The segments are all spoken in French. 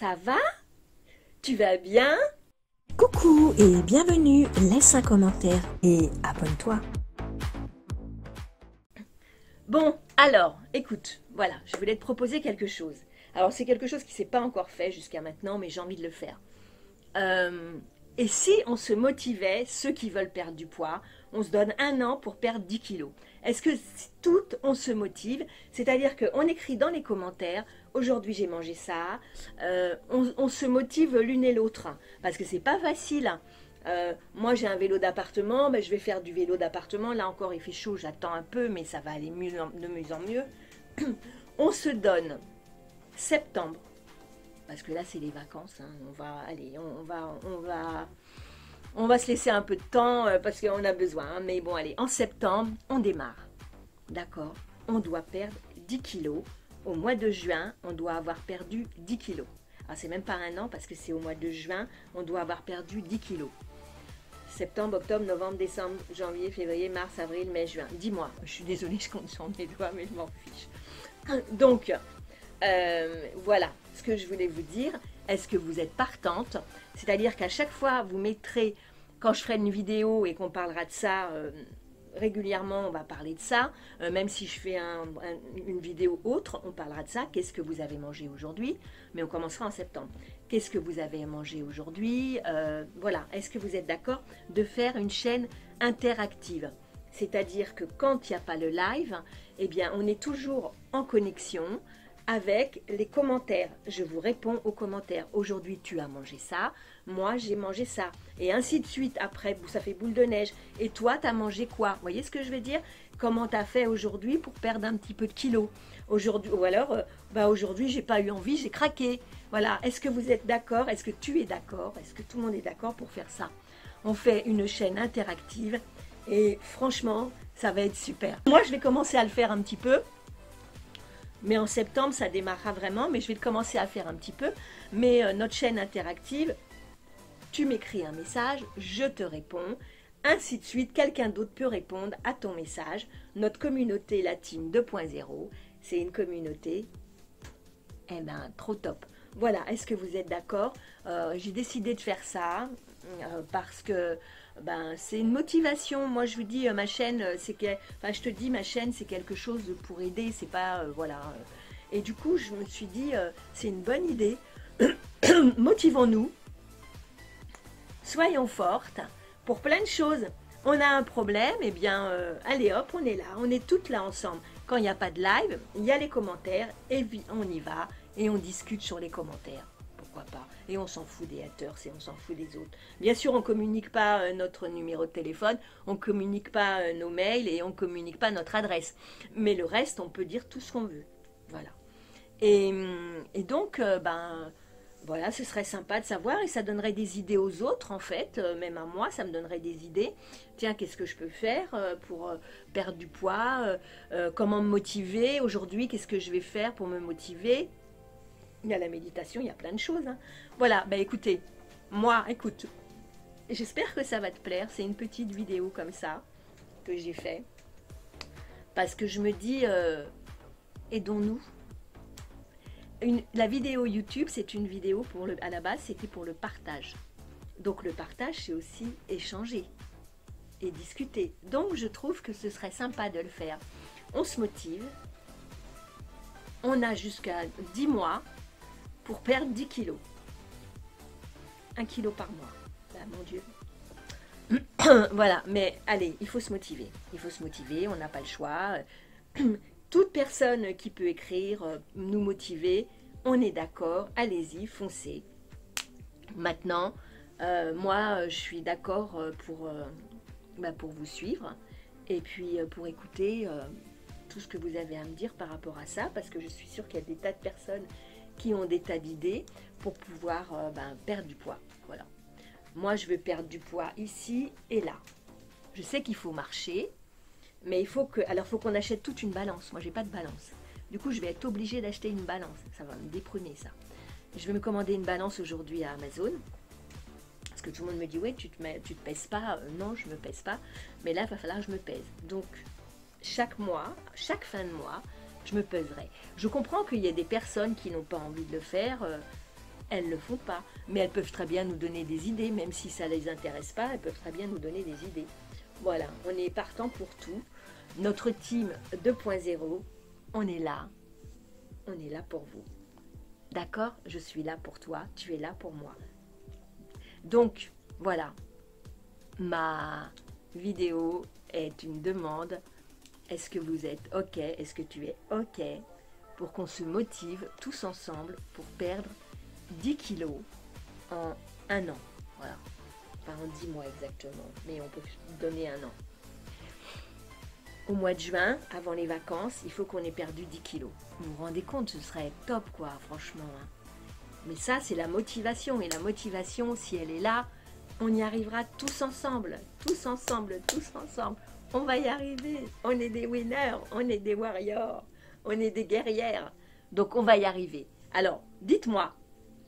Ça va? Tu vas bien? Coucou et bienvenue, laisse un commentaire et abonne-toi. Bon, alors, écoute, voilà, je voulais te proposer quelque chose. Alors, c'est quelque chose qui ne s'est pas encore fait jusqu'à maintenant, mais j'ai envie de le faire. Et si on se motivait, ceux qui veulent perdre du poids, on se donne un an pour perdre 10 kilos. Est-ce que toutes on se motive? C'est-à-dire qu'on écrit dans les commentaires, aujourd'hui j'ai mangé ça, on se motive l'une et l'autre, hein, parce que c'est pas facile. Hein. Moi j'ai un vélo d'appartement, ben, je vais faire du vélo d'appartement, là encore il fait chaud, j'attends un peu, mais ça va aller de mieux en mieux. On se donne septembre, parce que là c'est les vacances, hein. On va se laisser un peu de temps parce qu'on a besoin, hein. Mais bon allez, en septembre on démarre, d'accord? On doit perdre 10 kilos, au mois de juin on doit avoir perdu 10 kilos, alors c'est même pas un an parce que c'est au mois de juin, on doit avoir perdu 10 kilos. Septembre, octobre, novembre, décembre, janvier, février, mars, avril, mai, juin, 10 mois, je suis désolée je compte sur mes doigts mais je m'en fiche. Donc voilà ce que je voulais vous dire. Est-ce que vous êtes partante? C'est-à-dire qu'à chaque fois, vous mettrez, quand je ferai une vidéo et qu'on parlera de ça, régulièrement, on va parler de ça, même si je fais une vidéo autre, on parlera de ça. Qu'est-ce que vous avez mangé aujourd'hui? Mais on commencera en septembre. Qu'est-ce que vous avez mangé aujourd'hui? Voilà, est-ce que vous êtes d'accord de faire une chaîne interactive? C'est-à-dire que quand il n'y a pas le live, eh bien, on est toujours en connexion avec les commentaires. Je vous réponds aux commentaires. Aujourd'hui, tu as mangé ça. Moi, j'ai mangé ça. Et ainsi de suite. Après, ça fait boule de neige. Et toi, tu as mangé quoi? Vous voyez ce que je veux dire? Comment tu as fait aujourd'hui pour perdre un petit peu de kilos? Aujourd'hui, ou alors, bah aujourd'hui, j'ai pas eu envie, j'ai craqué. Voilà. Est-ce que vous êtes d'accord? Est-ce que tu es d'accord? Est-ce que tout le monde est d'accord pour faire ça? On fait une chaîne interactive. Et franchement, ça va être super. Moi, je vais commencer à le faire un petit peu. Mais en septembre, ça démarrera vraiment, mais je vais commencer à faire un petit peu. Mais notre chaîne interactive, tu m'écris un message, je te réponds, ainsi de suite. Quelqu'un d'autre peut répondre à ton message. Notre communauté, la team 2.0, c'est une communauté, eh ben, trop top. Voilà, est-ce que vous êtes d'accord? J'ai décidé de faire ça parce que ben, c'est une motivation. Moi, je vous dis, ma chaîne, c'est que, enfin, je te dis, ma chaîne, c'est quelque chose pour aider. C'est pas, voilà. Et du coup, je me suis dit, c'est une bonne idée. Motivons-nous. Soyons fortes pour plein de choses. On a un problème, eh bien, allez hop, on est là. On est toutes là ensemble. Quand il n'y a pas de live, il y a les commentaires et on y va. Et on discute sur les commentaires, pourquoi pas. Et on s'en fout des haters, et on s'en fout des autres. Bien sûr, on ne communique pas notre numéro de téléphone, on ne communique pas nos mails et on ne communique pas notre adresse. Mais le reste, on peut dire tout ce qu'on veut. Voilà. Et donc, ben, voilà, ce serait sympa de savoir et ça donnerait des idées aux autres, en fait. Même à moi, ça me donnerait des idées. Tiens, qu'est-ce que je peux faire pour perdre du poids? Comment me motiver? Aujourd'hui, qu'est-ce que je vais faire pour me motiver? Il y a la méditation, il y a plein de choses. Hein. Voilà, bah écoutez, moi, écoute, j'espère que ça va te plaire. C'est une petite vidéo comme ça que j'ai fait. Parce que je me dis, aidons-nous. La vidéo YouTube, c'est une vidéo, à la base, c'était pour le partage. Donc le partage, c'est aussi échanger et discuter. Donc je trouve que ce serait sympa de le faire. On se motive. On a jusqu'à 10 mois. Pour perdre 10 kilos. 1 kilo par mois. Ah, mon Dieu. Voilà, mais allez, il faut se motiver. Il faut se motiver, on n'a pas le choix. Toute personne qui peut écrire, nous motiver, on est d'accord, allez-y, foncez. Maintenant, moi, je suis d'accord pour vous suivre et puis pour écouter tout ce que vous avez à me dire par rapport à ça, parce que je suis sûre qu'il y a des tas de personnes qui ont des tas d'idées pour pouvoir ben, perdre du poids. Voilà. Moi, je veux perdre du poids ici et là. Je sais qu'il faut marcher, mais il faut que... Alors, il faut qu'on achète toute une balance. Moi, j'ai pas de balance. Du coup, je vais être obligée d'acheter une balance. Ça va me déprimer, ça. Je vais me commander une balance aujourd'hui à Amazon. Parce que tout le monde me dit, ouais, tu te pèses pas. Non, je me pèse pas. Mais là, il va falloir que je me pèse. Donc, chaque mois, chaque fin de mois, je me peserai. Je comprends qu'il y a des personnes qui n'ont pas envie de le faire. elles ne le font pas, mais elles peuvent très bien nous donner des idées, même si ça ne les intéresse pas, elles peuvent très bien nous donner des idées. Voilà, on est partant pour tout. Notre team 2.0, on est là pour vous. D'accord? Je suis là pour toi, tu es là pour moi. Donc, voilà, ma vidéo est une demande. Est-ce que vous êtes OK? Est-ce que tu es OK? Pour qu'on se motive tous ensemble pour perdre 10 kilos en un an. Voilà, pas en 10 mois exactement, mais on peut donner un an. Au mois de juin, avant les vacances, il faut qu'on ait perdu 10 kilos. Vous vous rendez compte, ce serait top quoi, franchement. Hein. Mais ça, c'est la motivation. Et la motivation, si elle est là, on y arrivera tous ensemble. Tous ensemble, tous ensemble. On va y arriver. On est des winners, on est des warriors. On est des guerrières, donc on va y arriver. Alors, dites-moi,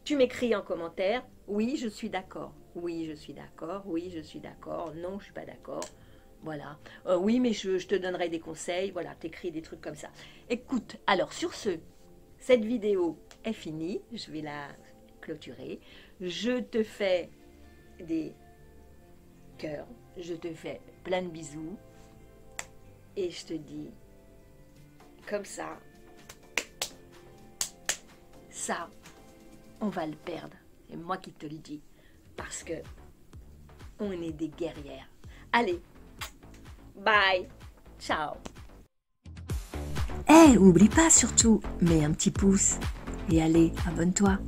tu m'écris en commentaire, oui, je suis d'accord, oui, je suis d'accord, oui, je suis d'accord, non, je ne suis pas d'accord, voilà. Oui, mais je te donnerai des conseils, voilà, t'écris des trucs comme ça. Écoute, alors sur ce, cette vidéo est finie, je vais la clôturer. Je te fais des cœurs, je te fais plein de bisous et je te dis... Comme ça, on va le perdre. C'est moi qui te le dis. Parce que on est des guerrières. Allez, bye, ciao. Eh, oublie pas surtout, mets un petit pouce. Et allez, abonne-toi.